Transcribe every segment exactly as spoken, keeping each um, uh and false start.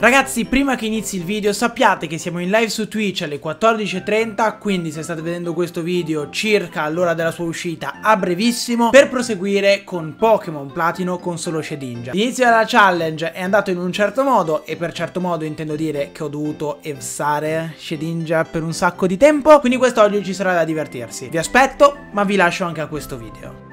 Ragazzi, prima che inizi il video sappiate che siamo in live su Twitch alle quattordici e trenta, quindi se state vedendo questo video circa all'ora della sua uscita, a brevissimo, per proseguire con Pokémon Platino con solo Shedinja. L'inizio della challenge è andato in un certo modo, e per certo modo intendo dire che ho dovuto evsare Shedinja per un sacco di tempo, quindi quest'oggi ci sarà da divertirsi. Vi aspetto, ma vi lascio anche a questo video.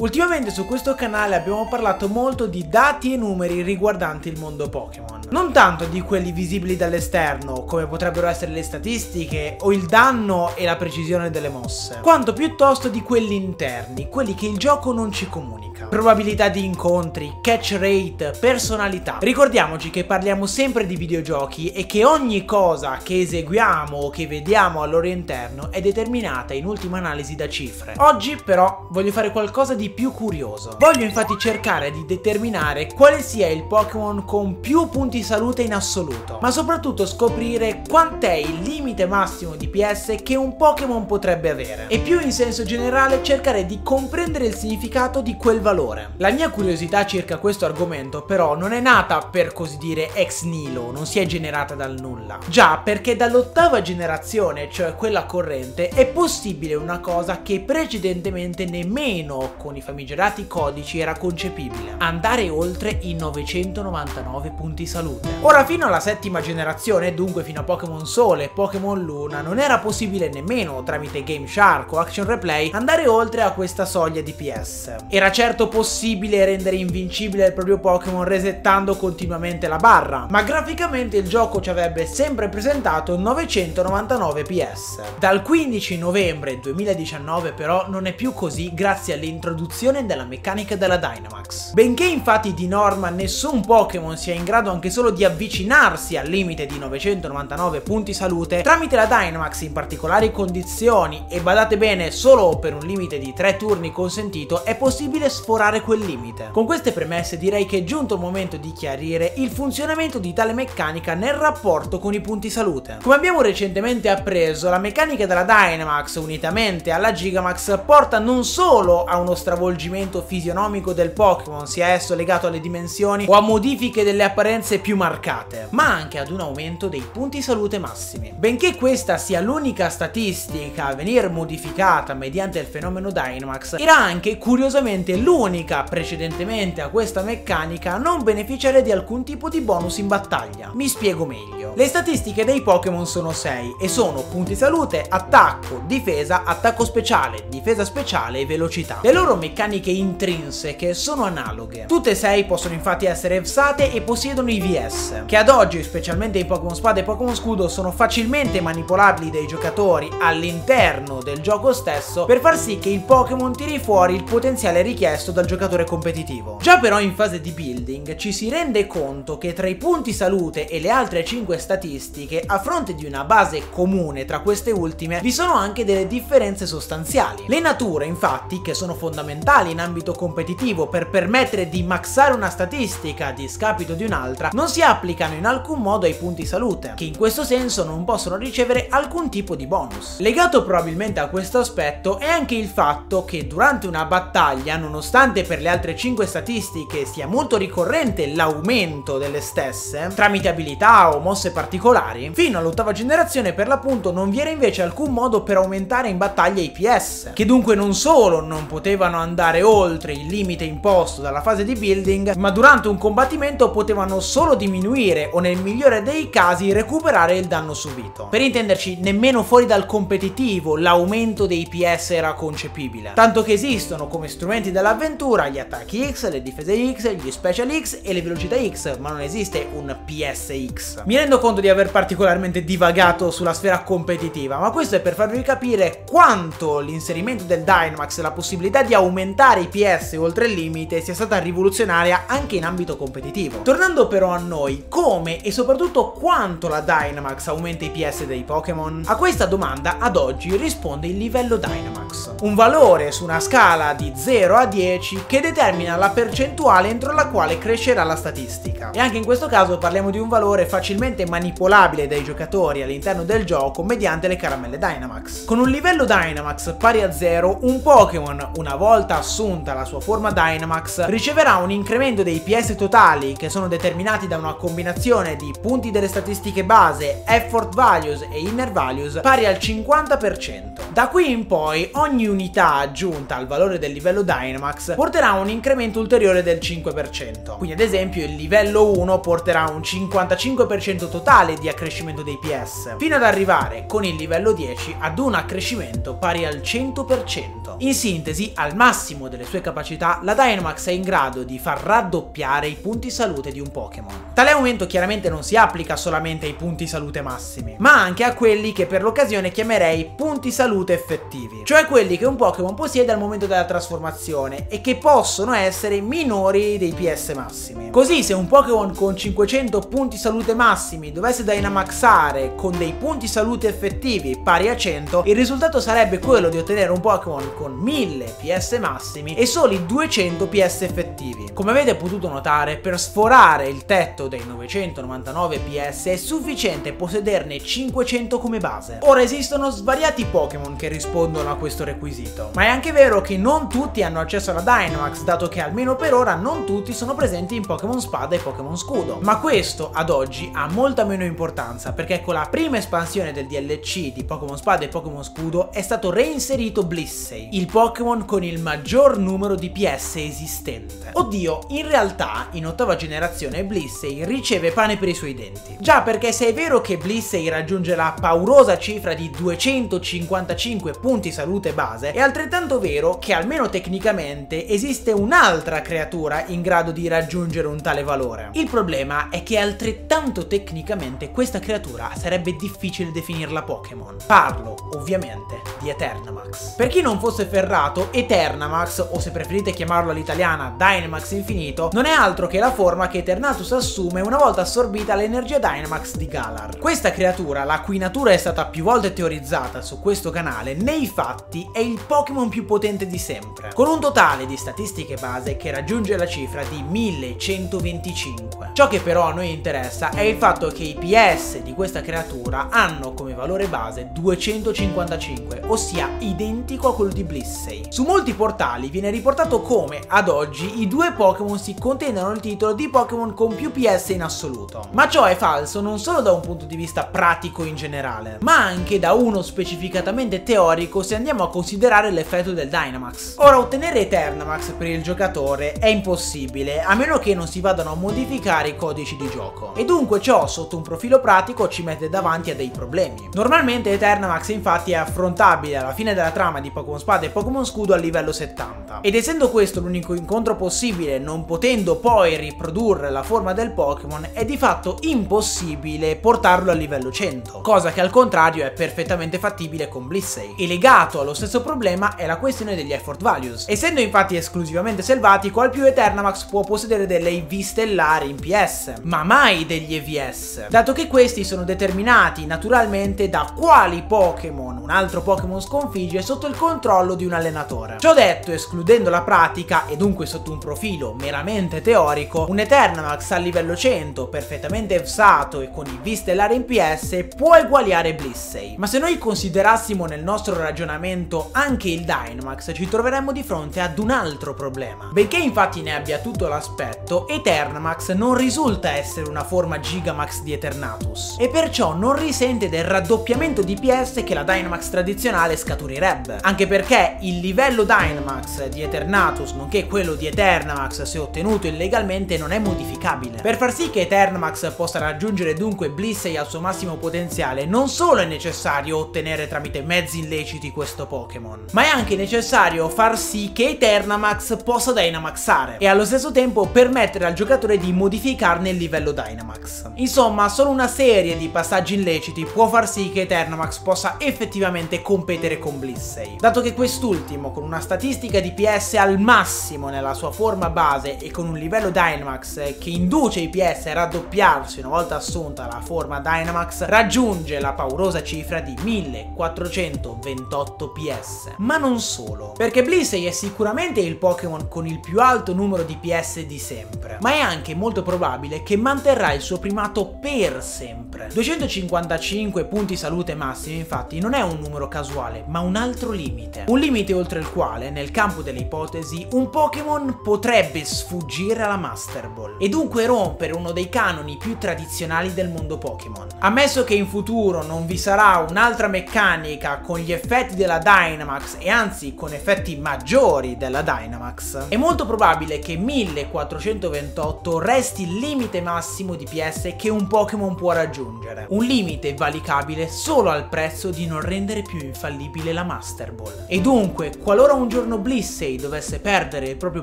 Ultimamente su questo canale abbiamo parlato molto di dati e numeri riguardanti il mondo Pokémon. Non tanto di quelli visibili dall'esterno, come potrebbero essere le statistiche o il danno e la precisione delle mosse, quanto piuttosto di quelli interni, quelli che il gioco non ci comunica. Probabilità di incontri, catch rate, personalità. Ricordiamoci che parliamo sempre di videogiochi e che ogni cosa che eseguiamo o che vediamo al loro interno è determinata in ultima analisi da cifre. Oggi però voglio fare qualcosa di più curioso. Voglio infatti cercare di determinare quale sia il Pokémon con più punti salute in assoluto, ma soprattutto scoprire quant'è il limite massimo di D P S che un Pokémon potrebbe avere, e più in senso generale cercare di comprendere il significato di quel valore. La mia curiosità circa questo argomento però non è nata, per così dire, ex nihilo, non si è generata dal nulla. Già, perché dall'ottava generazione, cioè quella corrente, è possibile una cosa che precedentemente nemmeno con i famigerati codici era concepibile: andare oltre i novecentonovantanove punti salute. Ora, fino alla settima generazione, dunque fino a Pokémon Sole e Pokémon Luna, non era possibile nemmeno tramite Game Shark o Action Replay andare oltre a questa soglia di D P S. Era certo possibile rendere invincibile il proprio Pokémon resettando continuamente la barra, ma graficamente il gioco ci avrebbe sempre presentato novecentonovantanove P S. Dal quindici novembre duemiladiciannove però non è più così, grazie all'introduzione della meccanica della Dynamax. Benché infatti di norma nessun Pokémon sia in grado anche solo di avvicinarsi al limite di novecentonovantanove punti salute, tramite la Dynamax in particolari condizioni, e badate bene solo per un limite di tre turni consentito, è possibile sforare quel limite. Con queste premesse direi che è giunto il momento di chiarire il funzionamento di tale meccanica nel rapporto con i punti salute. Come abbiamo recentemente appreso, la meccanica della Dynamax unitamente alla Gigamax porta non solo a uno stravolgimento fisionomico del Pokémon, sia esso legato alle dimensioni o a modifiche delle apparenze più marcate, ma anche ad un aumento dei punti salute massimi. Benché questa sia l'unica statistica a venir modificata mediante il fenomeno Dynamax, era anche curiosamente l'unica precedentemente a questa meccanica a non beneficiare di alcun tipo di bonus in battaglia. Mi spiego meglio. Le statistiche dei Pokémon sono sei e sono punti salute, attacco, difesa, attacco speciale, difesa speciale e velocità. Le loro meccaniche intrinseche sono analoghe. Tutte e sei possono infatti essere evsate e possiedono i V S, che ad oggi, specialmente in Pokémon Spada e Pokémon Scudo, sono facilmente manipolabili dai giocatori all'interno del gioco stesso per far sì che il Pokémon tiri fuori il potenziale richiesto dal giocatore competitivo. Già però in fase di building ci si rende conto che tra i punti salute e le altre cinque statistiche, a fronte di una base comune tra queste ultime, vi sono anche delle differenze sostanziali. Le nature infatti, che sono fondamentali in ambito competitivo per permettere di maxare una statistica a discapito di un'altra, non si applicano in alcun modo ai punti salute, che in questo senso non possono ricevere alcun tipo di bonus. Legato probabilmente a questo aspetto è anche il fatto che durante una battaglia, nonostante per le altre cinque statistiche sia molto ricorrente l'aumento delle stesse tramite abilità o mosse particolari, fino all'ottava generazione per l'appunto non vi era invece alcun modo per aumentare in battaglia i P S, che dunque non solo non potevano andare oltre il limite imposto dalla fase di building, ma durante un combattimento potevano solo diminuire o nel migliore dei casi recuperare il danno subito. Per intenderci, nemmeno fuori dal competitivo l'aumento dei P S era concepibile, tanto che esistono come strumenti dell'avventura gli attacchi X, le difese X, gli special X e le velocità X, ma non esiste un P S X. Mi rendo conto di aver particolarmente divagato sulla sfera competitiva, ma questo è per farvi capire quanto l'inserimento del Dynamax e la possibilità di aumentare aumentare i P S oltre il limite sia stata rivoluzionaria anche in ambito competitivo. Tornando però a noi come e soprattutto quanto la Dynamax aumenta i P S dei Pokémon? A questa domanda ad oggi risponde il livello Dynamax, un valore su una scala di zero a dieci che determina la percentuale entro la quale crescerà la statistica. E anche in questo caso parliamo di un valore facilmente manipolabile dai giocatori all'interno del gioco mediante le caramelle Dynamax. Con un livello Dynamax pari a zero, un Pokémon, una volta assunta la sua forma Dynamax, riceverà un incremento dei P S totali che sono determinati da una combinazione di punti delle statistiche base, effort values e inner values pari al cinquanta per cento. Da qui in poi ogni unità aggiunta al valore del livello Dynamax porterà un incremento ulteriore del cinque per cento. Quindi ad esempio il livello uno porterà un cinquantacinque per cento totale di accrescimento dei P S, fino ad arrivare con il livello dieci ad un accrescimento pari al cento per cento. In sintesi, al massimo delle sue capacità, la Dynamax è in grado di far raddoppiare i punti salute di un Pokémon. Tale aumento chiaramente non si applica solamente ai punti salute massimi, ma anche a quelli che per l'occasione chiamerei punti salute effettivi, cioè quelli che un Pokémon possiede al momento della trasformazione e che possono essere minori dei P S massimi. Così se un Pokémon con cinquecento punti salute massimi dovesse Dynamaxare con dei punti salute effettivi pari a cento, il risultato sarebbe quello di ottenere un Pokémon con mille P S massimi e soli duecento P S effettivi. Come avete potuto notare, per sforare il tetto dei novecentonovantanove P S è sufficiente possederne cinquecento come base. Ora esistono svariati Pokémon che rispondono a questo requisito, ma è anche vero che non tutti hanno accesso alla Dynamax, dato che almeno per ora non tutti sono presenti in Pokémon Spada e Pokémon Scudo. Ma questo ad oggi ha molta meno importanza, perché con la prima espansione del D L C di Pokémon Spada e Pokémon Scudo è stato reinserito Blissey, il Pokémon con il maggior numero di P S esistente. Oddio, in realtà in ottava generazione Blissey riceve pane per i suoi denti. Già, perché se è vero che Blissey raggiunge la paurosa cifra di duecentocinquantacinque punti salute base, è altrettanto vero che almeno tecnicamente esiste un'altra creatura in grado di raggiungere un tale valore. Il problema è che altrettanto tecnicamente questa creatura sarebbe difficile definirla Pokémon. Parlo ovviamente di Eternamax. Per chi non fosse ferrato, Eternamax, o se preferite chiamarlo all'italiana Dynamax Infinito, non è altro che la forma che Eternatus assume una volta assorbita l'energia Dynamax di Galar. Questa creatura, la cui natura è stata più volte teorizzata su questo canale, nei fatti è il Pokémon più potente di sempre, con un totale di statistiche base che raggiunge la cifra di millecentoventicinque. Ciò che però a noi interessa è il fatto che i P S di questa creatura hanno come valore base duecentocinquantacinque, ossia identico a quello di Blissey. Su molti portali viene riportato come ad oggi i due Pokémon si contendano il titolo di Pokémon con più P S in assoluto, ma ciò è falso non solo da un punto di vista pratico in generale, ma anche da uno specificatamente teorico se andiamo a considerare l'effetto del Dynamax. Ora, ottenere Eternamax per il giocatore è impossibile a meno che non si vadano a modificare i codici di gioco, e dunque ciò sotto un profilo pratico ci mette davanti a dei problemi. Normalmente Eternamax infatti è affrontabile alla fine della trama di Pokémon Spada e Pokémon Scudo al livello settanta, ed essendo questo l'unico incontro possibile, non potendo poi riprodurre la forma del Pokémon, è di fatto impossibile portarlo al livello cento, cosa che al contrario è perfettamente fattibile con Blissey. E legato allo stesso problema è la questione degli effort values. Essendo infatti esclusivamente selvatico, al più Eternamax può possedere delle I V stellari in P S, ma mai degli E V S, dato che questi sono determinati naturalmente da quali Pokémon un altro Pokémon sconfigge sotto il controllo di un allenatore. Ciò detto, escludendo la pratica e dunque sotto un profilo meramente teorico, un Eternamax al livello cento, perfettamente evsato e con i V stellari in P S, può eguagliare Blissey. Ma se noi considerassimo nel nostro ragionamento anche il Dynamax, ci troveremmo di fronte ad un altro problema. Benché infatti ne abbia tutto l'aspetto, Eternamax non risulta essere una forma Gigamax di Eternatus, e perciò non risente del raddoppiamento di P S che la Dynamax tradizionale scaturirebbe, anche perché il livello Dynamax di Eternatus, nonché quello di Eternamax se ottenuto illegalmente, non è modificabile. Per far sì che Eternamax possa raggiungere dunque Blissey al suo massimo potenziale, non solo è necessario ottenere tramite mezzi illeciti questo Pokémon, ma è anche necessario far sì che Eternamax possa Dynamaxare e allo stesso tempo permettere al giocatore di modificarne il livello Dynamax. Insomma, solo una serie di passaggi illeciti può far sì che Eternamax possa effettivamente competere con Blissey, dato che quest'ultimo, con una statistica di P S al massimo nella sua forma base e con un livello Dynamax che induce i P S a raddoppiarsi una volta assunta la forma Dynamax, raggiunge la paurosa cifra di millequattrocentoventotto P S. Ma non solo, perché Blissey è sicuramente il Pokémon con il più alto numero di P S di sempre, ma è anche molto probabile che manterrà il suo primato per sempre. duecentocinquantacinque punti salute massimi infatti non è un numero casuale, ma un altro limite, un limite oltre il quale nel campo delle ipotesi un Pokémon potrebbe sfuggire alla Master Ball e dunque rompere uno dei canoni più tradizionali del mondo Pokémon. Ammesso che in futuro non vi sarà un'altra meccanica con gli effetti della Dynamax, e anzi con effetti maggiori della Dynamax, è molto probabile che millequattrocentoventotto resti il limite massimo di P S che un Pokémon può raggiungere, un limite valicabile solo al prezzo di non rendere più infallibile la Master Ball. E dunque, qualora un giorno Blissey dovesse perdere il proprio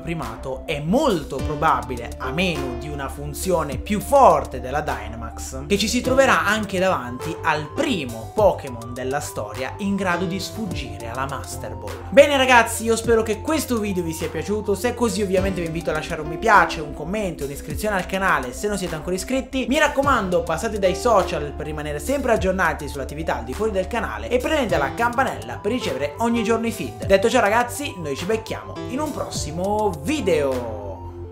primato, è molto probabile, a meno di una funzione più forte della Dynamax, che ci si troverà anche davanti al primo Pokémon della storia in grado di sfuggire alla Master Ball. Bene ragazzi, io spero che questo video vi sia piaciuto, se è così ovviamente vi invito a lasciare un mi piace, un commento, un'iscrizione al canale se non siete ancora iscritti, mi raccomando passate dai social per rimanere sempre aggiornati sull'attività al di fuori del canale e premete la campanella per ricevere ogni giorno i feed. Detto ciò ragazzi, noi ci becchiamo in un prossimo video!